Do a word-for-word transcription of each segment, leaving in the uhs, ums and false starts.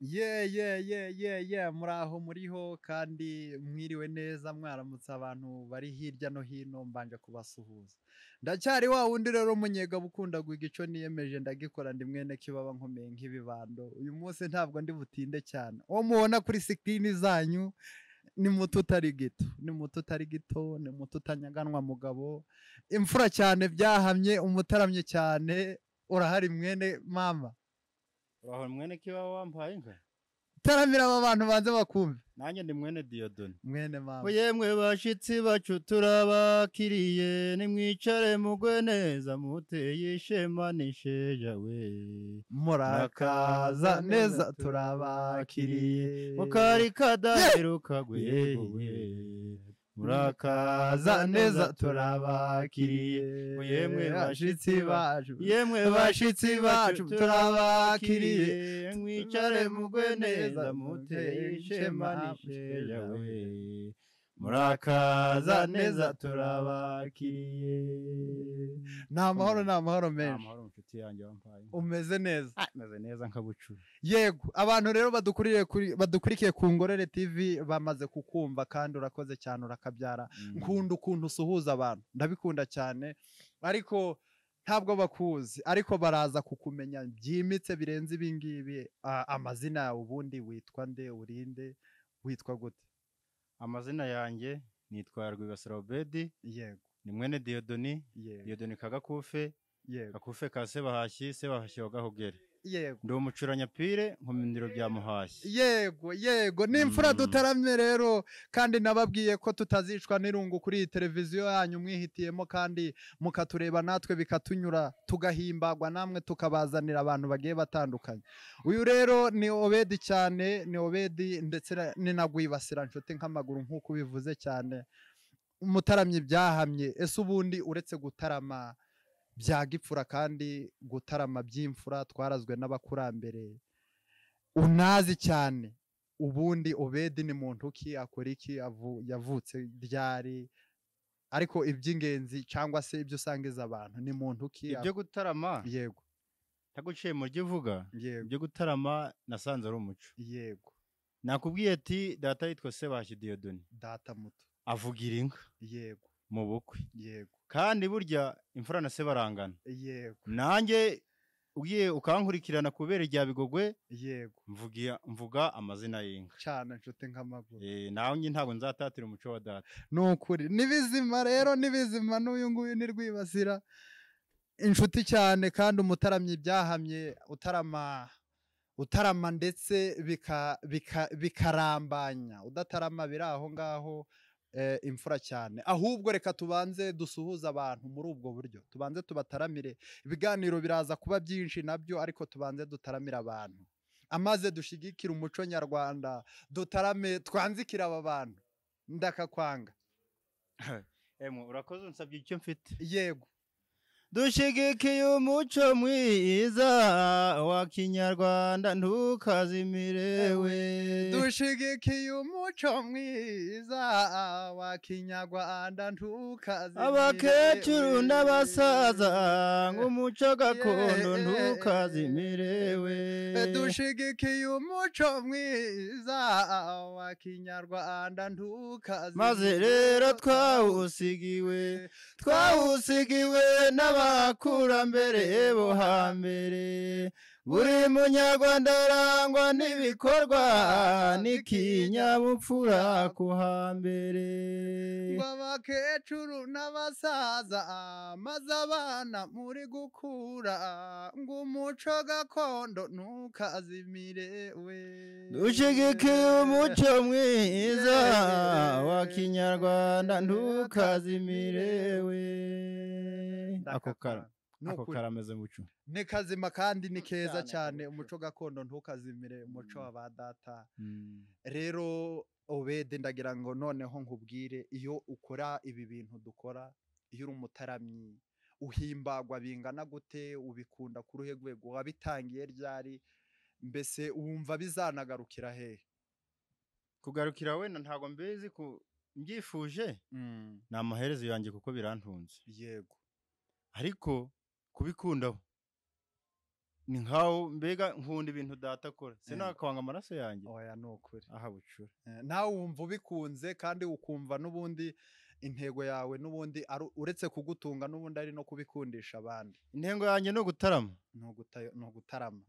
Yeah yeah yeah yeah yeah muraho muriho kandi mwiriwe neza mwaramutse abantu bari hirya no hino mbanje kubasuhuza. Ndacyari wa wundi rero munyega bukunda guigico niyemeje ndagikora ndi mwene kibaba nkomeye nk'ibibando. Uyu munsi ntabwo ndi butinde cyane. O muona kuri sixteen zanyu ni muto utari gito, ni muto utari gito, ni muto utanyaganwa mugabo. Imfura cyane byahamye umutaramye cyane urahari mwene mama. Waho mwene kiba wampaye inka taramira aba bantu banze bakumve nanjye ndi mwene Diodone mwene mama oye mwe bashitsi bacutura bakiriye nimwicare mugwe neza muteye ishema nisheja we murakaza neza turabakiriye mukari kadaheruka gwewe murakaza neza turabakiriye yemwe bashitsi bacu yemwe bashitsi bacu turabakiriye mwicare mugwe neza muteye ishema nishejawe murakaza neza turabakiriye nta mahoro nta mahoro menshi nta mahoro mfite yanjye wampaye umeze neza umeze neza nkabucura yego abantu rero badukuriye badukurikiye ku Ingorore T V bamaze kukumva kandi urakoze cyane urakabyara nkunda ukuntu usuhuza abantu ndabikunda cyane ariko ntabwo bakuzi ariko baraza kukumenya byimitse birenze ibingibi amazina ubundi witwa nde urinde witwa gute amazina yanjye nitwa Rwibasira Obedi yego ni mwene Diodone Diodone Kagakufe yego Gakufe ka Sebahashyi Sebahashyi wa Gahogere yego ndo mucuranya pire nkomindiro bya Muhashyi yego yego n'imfura dutaramye rero kandi nababwiye ko tutazicwa n'irungu kuri televiziyo yanyu mwihitiyemo kandi mukatureba natwe bikatunyura tugahimbagwa namwe tukabazanira abantu bagiye batandukanye uyu rero ni Obedi cyane ni Obedi ndetse ni na Rwibasira nshuti nk'amaguru nkuko bivuze cyane umutaramye byahamye ese ubundi uretse gutarama bya gipfura kandi gutarama by'imfura twarazwe n'abakurambere unazi cyane ubundi Obedi ni muntu ki akora iki yavutse ryari ariko iby'ingenzi cyangwa se ibyo usangiza abantu ni muntu ki ibyo gutarama yego taguciye mu givuga ibyo gutarama nasanze ari umuco yego nakubwiye ati data yitwa Sebahashyi Diodone data muto avugira inka yego mu bukwe yego kandi burya imfura na se barangana yego nanjye ugiye ukankurikirana kubera rya bigogwe yego mvuga mvuga amazina y'inka cyane nshuti nkamaguru eh naho ngi ntabwo nzatatira umuco wa data nukuri nibizima rero nibizima n'uyu nguyu ni Rwibasira inshuti cyane kandi umutaramye byahamye utarama utarama ndetse bika bikarambanya udatarama biraho ngaho imfura cyane ahubwo reka tubanze dusuhuza abantu muri ubwo buryo tubanze tubataramire ibiganiro biraza kuba byinshi nabyo ariko tubanze dutaramira abantu amaze dushigikira umuco nyarwanda dutarame twanzikira aba bantu ndakakwanga emwe urakoze unsabye icyo mfite yego dushigikiye umuco mwiza wa kinyarwanda ntukazimirewe dushigikiye umuco mwiza wa kinyarwanda ntukazimirewe abakecuru n'abasaza nk'umuco gakondo ntukazimirewe dushigikiye umuco mwiza wa kinyarwanda ntukazimirewe maze rero twawusigiwe twawusigiwe n'aba abakurambere bo hambere buri munyarwanda arangwa n'ibikorwa n'ikinyabupfura ku hambere abakecuru n'abasaza maze abana muri gukura ngo umuco gakondo ntukazimirewe dushigikiye umuco mwiza wa kinyarwanda ntukazimirewe ako kara ako karameze muco ni kazima kandi ni keza cyane umuco gakondo ntukazimire umuco wa data rero Obedi ndagira ngo noneho nkubwire iyo ukora ibi bintu dukora iyo uri umutaramyi uhimbagwa bingana gute ubikunda ku ruhe rwego wabitangiye ryari mbese wumva bizanagarukira hehe kugarukira wenda ntago mbizi ku mbyifuje ni amaherezo yanjye kuko birantunze yego ariko kubikundaho ni nkaho mbega nkunda ibintu datakora sinakawanga amaraso yanjye oya nokure aha bucura nawe wumva bikunze kandi ukumva nubundi intego yawe nubundi uretse kugutunga nubundi ari no kubikundisha abandi intego yanjye no gutarama no gutayo no gutarama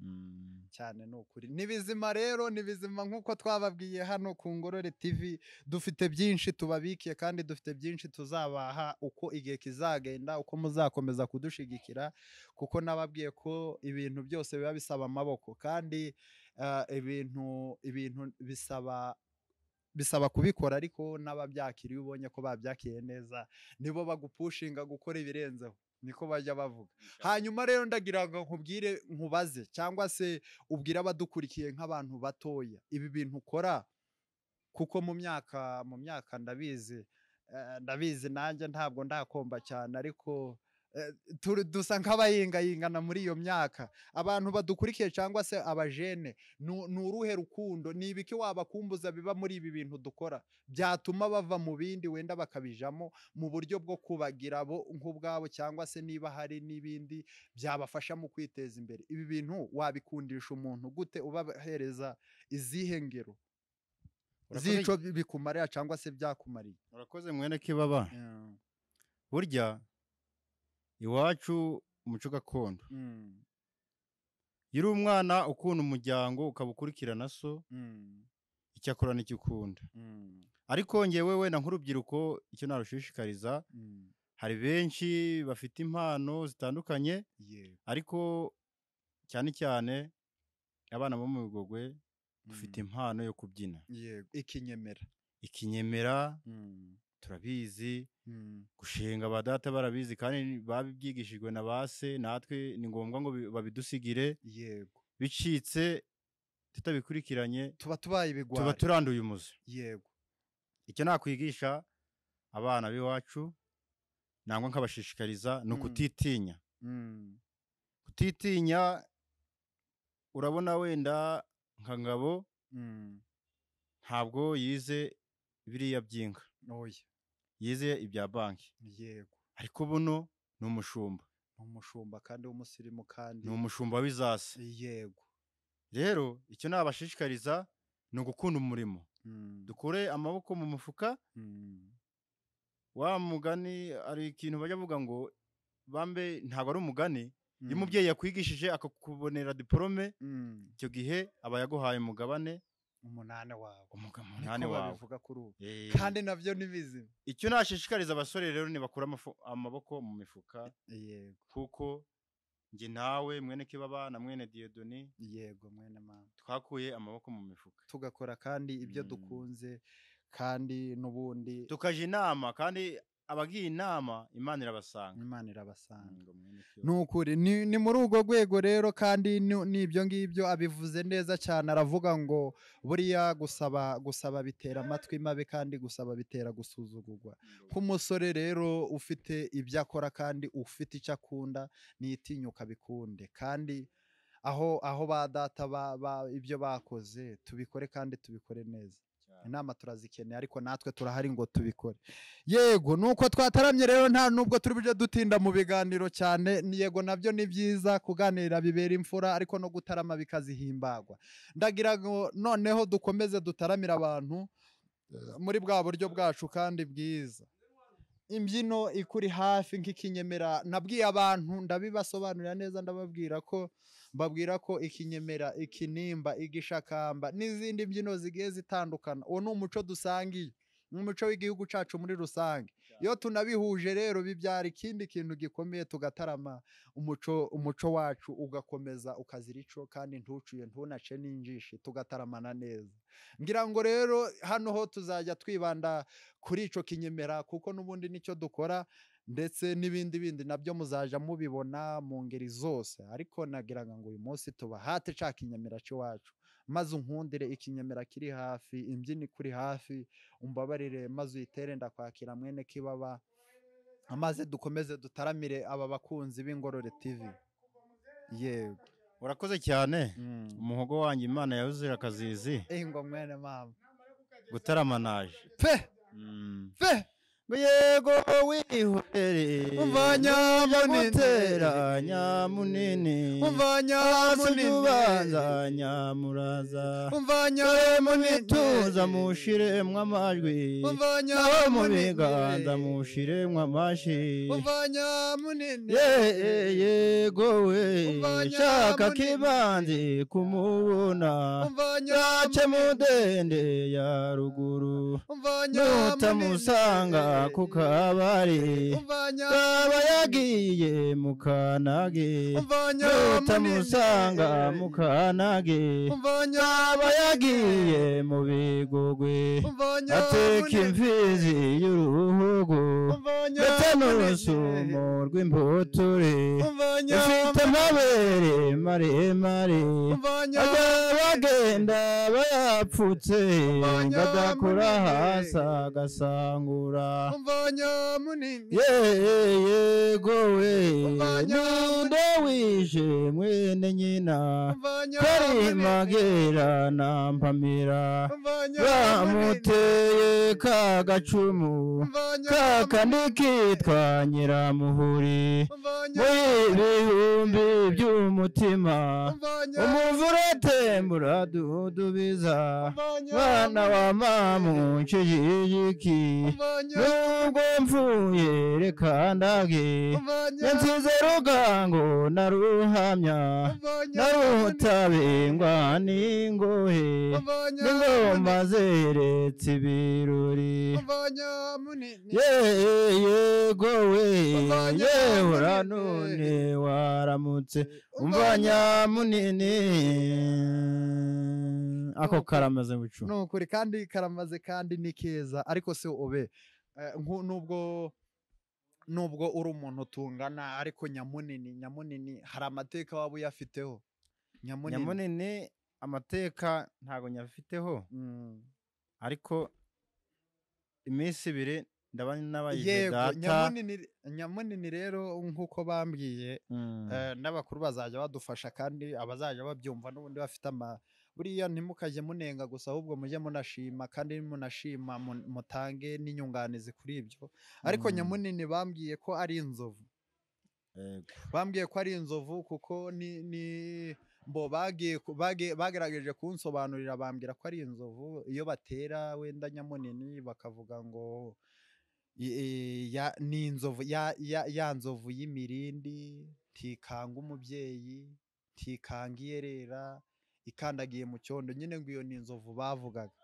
cyane nokuri nibizima rero nibizima nkuko twababwiye hano ku Ingorore T V dufite byinshi tubabikiye kandi dufite byinshi tuzabaha uko igihe kizagenda uko muzakomeza kudushigikira kuko nababwiye ko ibintu byose biba bisaba amaboko kandi ibintu ibintu bisaba bisaba kubikora ariko nababyakiriye ubonye ko babyakiriye neza nibo bagupushinga gukora ibirenzeho niko bajya bavuga hanyuma rero ndagira ngo nkubwire nkubaze cyangwa se ubwira abadukurikiye nk'abantu batoya ibi bintu ukora kuko mu myaka mu myaka ndabizi ndabizi nanjye ntabwo ndakomba cyane ariko dusa nk'abayingayingana muri iyo myaka abantu badukurikiye cyangwa se abajene ni uruhe rukundo ni ibiki wabakumbuza biba muri ibi bintu dukora byatuma bava mu bindi wenda bakabijamo mu buryo bwo kubagira bo nk'ubwabo cyangwa se niba hari n'ibindi byabafasha mu kwiteza imbere ibi bintu wabikundisha umuntu gute ubahereza izihe ngero zico bikumariye cyangwa se byakumariye urakoze mwene kibaba burya iwacu umuco gakondo mm. yiri umwana ukunda umuryango ukabukurikirana so mm. icyakorana ikikunda mm. ariko ngewe wenda nk'urubyiruko icyo narushishikariza mm. hari benshi bafite impano zitandukanye yeah. ariko cyane cyane abana bo mu bigogwe bafite mm. impano yo kubyina yeah. ikinyemera ikinyemera mm. turabizi Mm. gushinga badata barabizi kandi babibyigishijwe na base natwe ni ngombwa ngo babidusigire yego bicitse tutabikurikiranye tuba tubaye ibigwara tuba turanduye umuze yego icyo nakwigisha abana biwacu nangwa nkabashishikariza no kutitinya mm. kutitinya urabona wenda nka Ngabo mm. ntabwo yize biriya byinga oya yize ibya banki yego ariko buno ni umushumba umushumba kandi umusirimu kandi ni umushumba w'izase yego rero icyo nabashishikariza ni gukunda umurimo mm. dukore amaboko mu mufuka mm. wa mugani ari ikintu bajya vuga ngo bambe ntabwo ari umugani iyo mm. umubyeyi yakwigishije akakubonera diplome icyo mm. gihe aba yaguhaye umugabane umunane wawe umugamane wawe bivuga kuri ubu kandi nabyo nibizima icyo nashishikariza abasore rero ni bakura amaboko mu mifuka yego kuko nje nawe mwene Kibaba na mwene Diedoni yego mwene mama twakuye amaboko mu mifuka tugakora kandi ibyo mm. dukunze kandi nubundi tukaje inama kandi abagiye inama Imana irabasanga Imana irabasanga nukuri ni muri ugo rwego rero kandi nibyo ngibyo abivuze neza cyane aravuga ngo buriya gusaba gusaba bitera amatwi mabe kandi gusaba bitera gusuzugurwa k'umusore rero ufite ibyo akora kandi ufite icyo akunda nitinyuka bikunde kandi aho aho ba data ibyo bakoze tubikore kandi tubikore neza inama turazikeneye ariko natwe turahari ngo tubikore yego nuko twataramye rero nta nubwo turi bije dutinda mu biganiro cyane yego nabyo ni byiza kuganira bibera imfura ariko no gutarama bikazihimbagwa ndagira ngo noneho dukomeze dutaramira abantu muri bwa buryo bwacu kandi bwiza imbyino ikuri hafi nk'ikinyemera nabwiye abantu ndabibasobanurira neza ndababwira ko babwira ko ikinyemera ikinimba igishakamba n'izindi mbyino zigiye zitandukana uwo ni umuco dusangiye n'umuco w'igihugu cyacu muri rusange iyo tunabihuje rero bibyara ikindi kintu gikomeye tugatarama umuco umuco wacu ugakomeza ukazira ico kandi ntucuye ntunace n'injishi tugataramana neza ngira ngo rero hano ho tuzajya twibanda kuri ico kinyemera kuko n'ubundi nicyo dukora ndetse n'ibindi bindi nabyo muzaja mubibona mu ngeri zose ariko nagiraga ngo uyu munsi tubahate ca kinyemera cyacu maze unkundire ikinyemera kiri hafi imbyini kuri hafi umbabarire maze uyitere ndakwakira mwene Kibaba amaze dukomeze dutaramire aba bakunzi b'Ingorore T V yego urakoze cyane umuhogo wanjye Imana yawuzira akazizi eh ngo mwene mama gutaramanaje pe pe Yego wihorere umvanya munini nyamunini umvanya munini nyamuraza umvanya munituza mushire mwamajwi umvanya mubiganza mushire mwamashi umvanya munini yego we shaka kibanzi kumubona yace mudende ya ruguru utamusanga kukabari kaba yagiye mukanage utamusanga mukanage kaba yagiye mubigogwe ateka imfizi y'uruhugu n'urusumo rw'impotore ufite amabere maremare agenda bayapfutse badakora hasi agasangura umvanya munini yego we nunde wishe mwene nyina karimagera na mpamira bamuteye kagacumu kakandi kitwa Nyiramuhuri ibihumbi by'umutima umuvure tembura dudubiza bana wa mamu nshijiki nubwo mfuye reka ndage nsize rugango naruhamya narutabengwa n'ingohe n'ingoma zeretse ibiruri yego we yewe uranone waramutse umvanya munini ako karamaze bucu nukuri kandi karamaze kandi ni keza ariko se obe nubwo nubwo uri umuntu tungana ariko nyamunini nyamunini hari amateka waba uyafiteho nyamunini amateka ntago nyafiteho ariko iminsi ibiri ndabana n'abayize data nyamunini rero nkuko bambwiye n'abakuru bazajya badufasha kandi abazajya babyumva n'ubundi bafite ama buriya ntimukaje munenga gusa ahubwo mujye munashima kandi munashima mutange n'inyunganizi kuri ibyo ariko nyamunini bambwiye ko ari inzovu bambwiye ko ari inzovu kuko ni ni bo bagiye bagerageje kunsobanurira bambwira ko ari inzovu iyo batera wenda nyamunini bakavuga ngo ya ni inzovu ya ya ya nzovu y'imirindi tikanga umubyeyi tikanga iyerera ikandagiye mu cyondo nyine ngo iyo ni inzovu bavugaga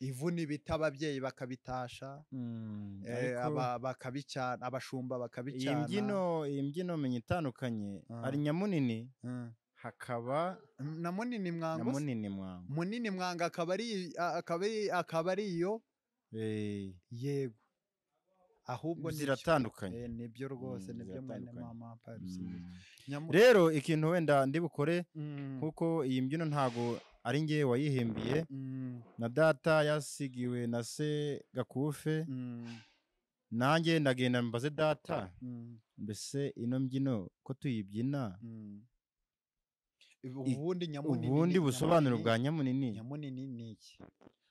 ivuna ibita ababyeyi bakabitasha aba bakabicyana abashumba bakabicyana imbyino imbyino menye itandukanye ari nyamunini hakaba namunini mwanga munini mwanga munini mwanga akaba ari akaba ari iyo eh yego ahubwo ziratandukanye nibyo rwose nibyo mwene mama Paris rero ikintu wenda ndibukore kuko iyi mbyino ntago ari ngiye wayihimbiye na data yasigiwe na se Gakufe nanjye ndagenda mbaze data mbese ino mbyino ko tuyibyina ubundi nyamunini ubundi busobanuro bwa nyamunini nyamunini ni iki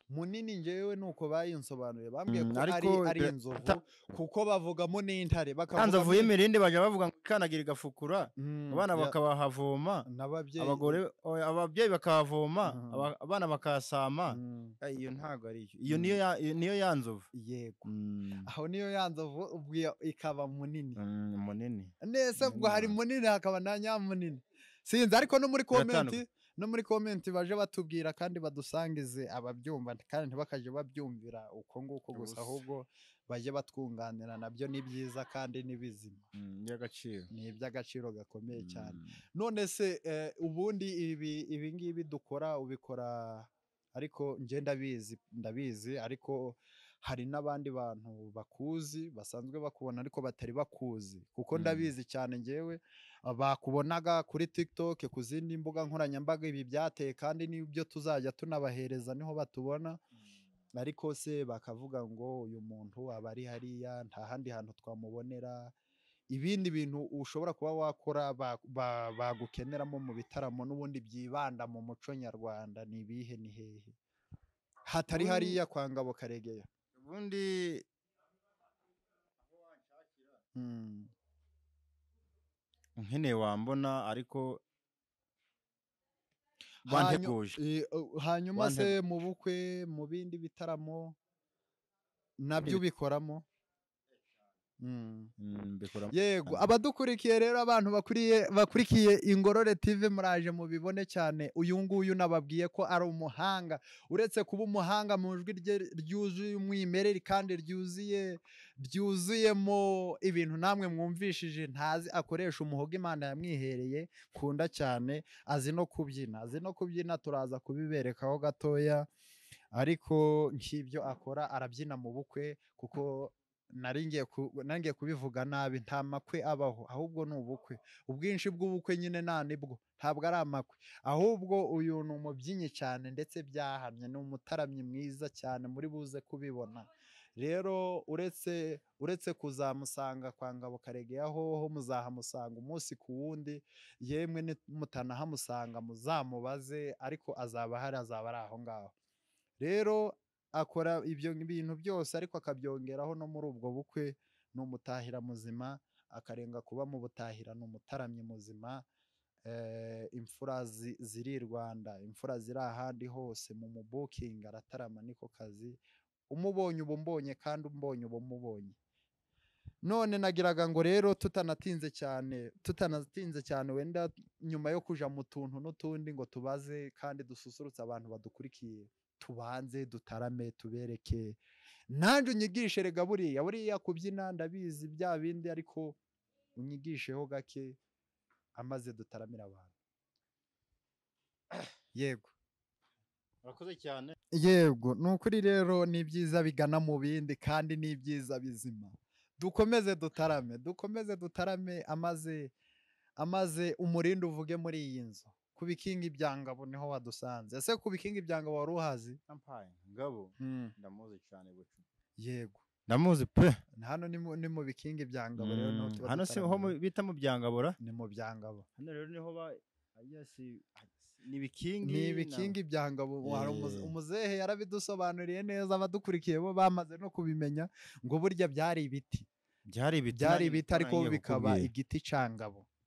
munini njewe nuko bayinsobanuye bambwiye ko ari ari inzovu kuko bavugamo n'intare bakavuga inzovu y'imirindi baje bavuga ngo ikanagira igafukura abana bakabahavoma abagore ababyeyi bakahavoma abana bakasama iyo ntago ari iyo niyo niyo yanzovu yego aho niyo yanzovu ubwiye ikaba munini munini nese ubwo hari munini hakaba na nyamunini sinzi ariko no muri comment no muri komenti baje batubwira kandi badusangize ababyumva kandi ntibakaje babyumvira uko nguko gusa ahubwo baje batwunganira nabyo ni byiza kandi ni bizima ni iby'agaciro gakomeye cyane none se ubundi ibi ngibi dukora ubikora ariko nje ndabizi ndabizi ariko hari n'abandi bantu bakuzi basanzwe bakubona ariko batari bakuzi kuko ndabizi cyane ngewe bakubonaga kuri TikTok ku zindi mbuga nkoranyambaga ibi byateye kandi n'ibyo tuzajya tunabahereza niho batubona ariko se bakavuga ngo uyu muntu aba ari hariya nta handi hantu twamubonera ibindi bintu ushobora kuba wakora bagukeneramo mu bitaramo n'ubundi byibanda mu muco nyarwanda ni ibihe ni hehe hatari hariya kwa Ngabo Karegeya ubundi Hmm. Nkene wambona ariko wanteguje. Hanyuma se mu bukwe mu bindi bitaramo nabyo bikoramo. Mm. Mm, yego abadukurikiye rero abantu bakuriye bakurikiye Ingorore T V muraje mu bibone cyane uyu nguyu nababwiye ko ari umuhanga uretse kuba umuhanga mu jwi ryuzuye umwimerere kandi ryuzuye ryuzuyemo ibintu namwe mwumvishije ntazi akoresha umuhogo Imana yamwihereye kunda cyane azi no kubyina azi no kubyina turaza kubiberekaho gatoya ariko nk'ibyo akora arabyina mu bukwe kuko naringiye ku nangiye kubivuga nabi nta makwe abaho ahubwo n'ubukwe ubwinshi bw'ubukwe nyine nanibwo ntabwo ari amakwe ahubwo uyu ni umubyinyi cyane ndetse byahamye ni umutaramyi mwiza cyane muri buze kubibona rero uretse uretse kuzamusanga kwa Ngabo Karege aho ho muzahamusanga umunsi ku wundi yemwe mutanahamusanga muzamubaze ariko azaba hari azaba ari aho ngaho rero akora ibyo bintu byose ariko akabyongeraho no muri ubwo bukwe no mutahira muzima akarenga kuba mu butahira no mutaramye muzima eh imfura ziri Rwanda imfura ziri ahandi hose mu mubuking aratarama niko kazi umubonye ubumbonye kandi umbonye ubumubonye none nagiraga ngo rero tutanatinze cyane tutanatinze cyane wenda nyuma yo kuja mu tuntu n'utundi ngo tubaze kandi dususurutse abantu badukurikiye tubanze dutarame tubereke nanjye unyigishe rega buriya buriya kubyina ndabizi bya bindi ariko unyigisheho gake amaze dutaramira abantu yego urakoze cyane yego nukuri rero ni byiza bigana mu bindi kandi ni byiza bizima dukomeze dutarame dukomeze dutarame amaze amaze umurindi uvuge muri iyi nzu kubikinga ibyangabo niho wadusanze ese kubikinga ibyangabo wari uhazi ampaye ngabo ndamuzi cyane bucu yego ndamuzi pe hano ni mu bikinga ibyangabo rero no kiba hano se ho bita mu byangabora ni mu byangabo hano rero niho ba yasi ni bikingi ni bikingi ibyangabo wari umuzehe yarabidusobanuriye neza abadukurikiye bo bamaze no kubimenya ngo burya byari ibiti byari ibiti byari ibiti ariko bikaba igiti cyangabo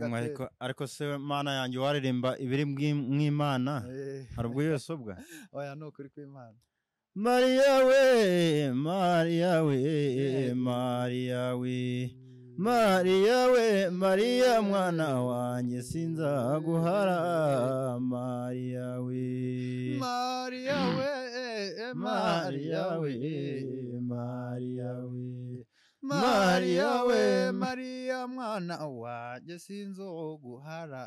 Ariko ariko se mana yanjye waririmba ibiri mw'Imana harubwo yesobwa oya no kuri kw'Imana Maria we Maria we Maria we Maria we Maria mwana wanjye sinzaguhara Maria we Maria we Maria we Maria we Maria we Maria mwana wanjye sinzoguhara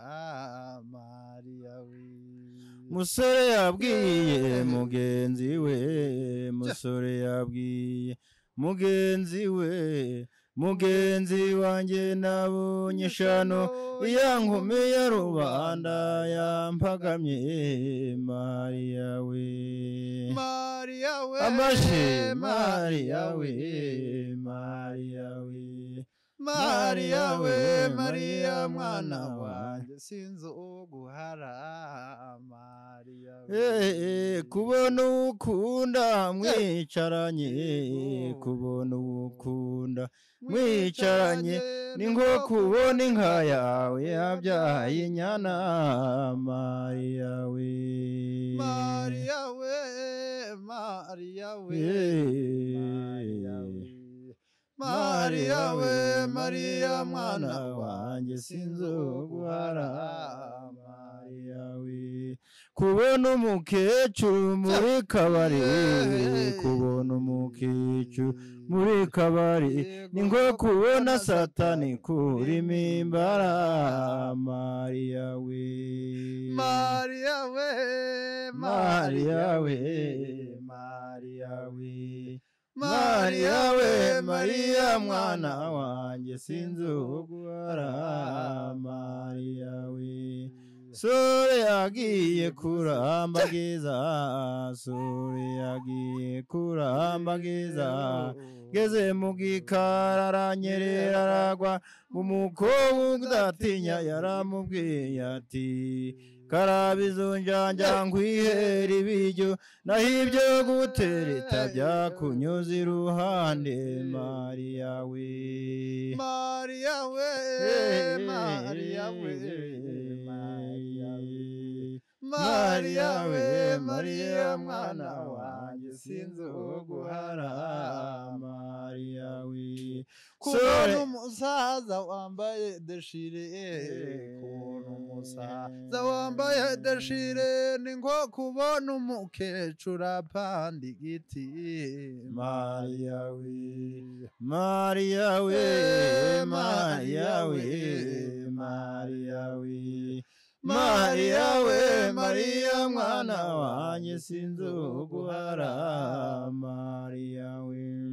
Maria we Musore yabwiye mugenzi we musore yabwiye mugenzi we mugenzi wanjye nabonye shano ya nkumi ya rubanda yampagamye Maria we Maria we amashe Maria we Maria we Maria we Maria mwana wanjye sinzoguhara Maria we kubona ukunda mwicaranye kubona ukunda mwicaranye ningo kubona inka yawe yabyaye inyana Maria we Maria we Maria we Maria we Maria we Maria mwana wanjye sinzoguhara Maria we kubona umukecuru muri kabari kubona umukecuru muri kabari ningo kubona satani kuri mimbara Maria we Maria we Maria we Maria we Maria we Maria mwana wanjye sinzoguhara Maria we Suriyagi kuramba giza, Suriyagi kuramba giza. Geze mugi karara nyerera ragwa, Umuko ugdatinya yaramugi yati. Karabizunjanja nkwihera ibiryo nahibyo gutereta byakunyuza iruhande Maria we Maria we Maria we Maria we Maria we Maria mwana wanjye sinzoguhara Maria we kubona umusaza wambaye deshire Zawambaya dashire ningo kubonu mukechura pandi giti Maria we Maria we Maria we Maria we Maria we Maria mwana wanjye sinzoguhara Maria we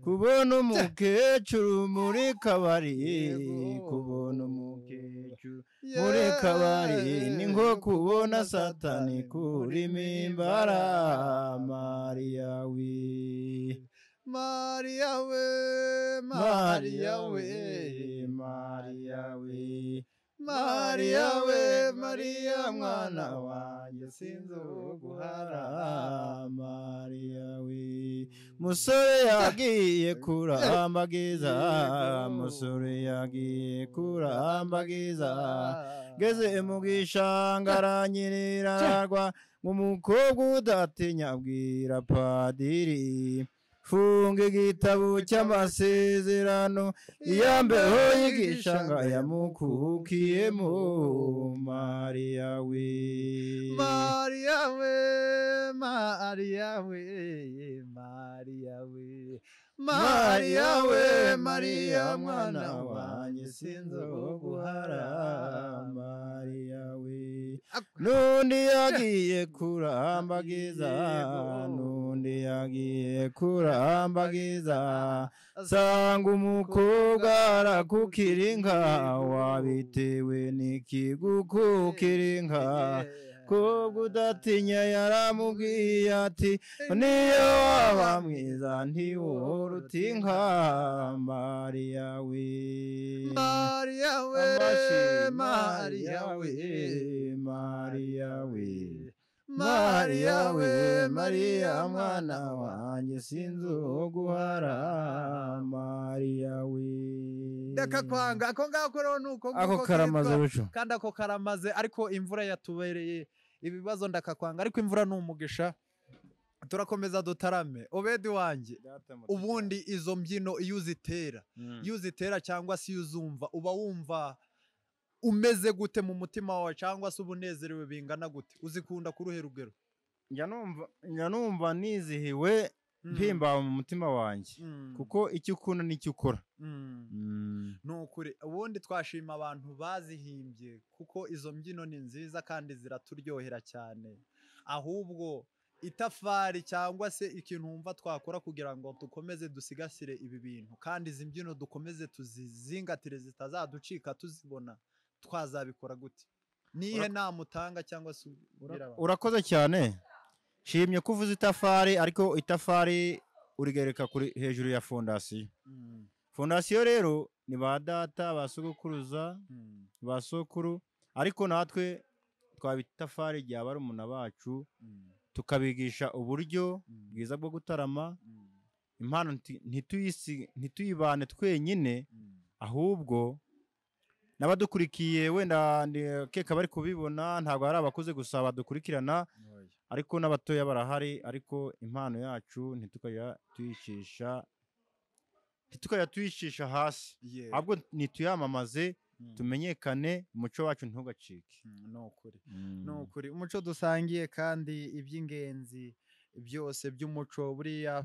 kubona umukecuru muri kabari kubona umukecuru muri kabari ni nko kubona satani kuri mimbara Maria we Maria we Maria we Maria we Maria we Maria mwana wanjye sinzoguhara Maria we Musore yagiye kuramba giza Musore yagiye kuramba giza Geze mu gishanga aranyiraragwa Umukobwa udatinya abwira padiri Funga igitabo cy'amasezerano Iyambeho y'igishanga yamukukiyemo Maria we Maria we Maria we Maria we Maria we Maria mwana wanjye sinzoguhara Maria we Nundi yagiye kuramba giza Nundi yagiye kuramba ambagiza sanga umukobwa arakukira inka wabitewe n'ikigukukira inka ko gudatinya yaramubwiye ati niyo waba mwiza ntiwora utinka Maria we Maria we Maria we Maria we Maria we Maria mwana wanjye sinzoguhara Maria we ndakakwanga ako ngako rero nuko ako karamaze kandi ako karamaze ariko imvura yatubereye ibibazo ndakakwanga ariko imvura n'umugisha turakomeza dutarame obedi wanjye ubundi izo mbyino iyo uzitera iyo uzitera cyangwa si uzumva uba wumva umeze gute mu mutima wawe cyangwa se ubunezerewe bingana gute uzikunda kuruhe rugero njya numva njya numva nizihiwe mpimbawe mu mutima wanjye kuko icyo ukunda n'icyo ukora nukuri ubundi twashima abantu bazihimbye kuko izo mbyino ni nziza kandi ziraturyohera cyane ahubwo itafari cyangwa se ikintu wumva twakora kugira ngo dukomeze dusigasire ibi bintu kandi izi mbyino dukomeze tuzizingatire zitazaducika tuzibona twazabikora gute nihe namutanga cyangwa se urakoze cyane shimye kuvuza itafari ariko itafari urigereka kuri hejuru ya fondasiyo fondasiyo rero ni ba data basugukuruza basokuru ariko natwe twabita itafari rya barumuna bacu tukabigisha uburyo bwiza bwo gutarama impano ntituyibane twenyine ahubwo n'abadukurikiye wenda keka bari kubibona ntabwo ari abakuze gusa badukurikirana ariko n'abatoya barahari ariko impano yacu ntitukayayicisha ntitukayayicisha hasi ahubwo ntituyamamaze tumenyekane umuco wacu ntugacike nokuri nokuri umuco dusangiye kandi iby'ingenzi byose by'umuco buriya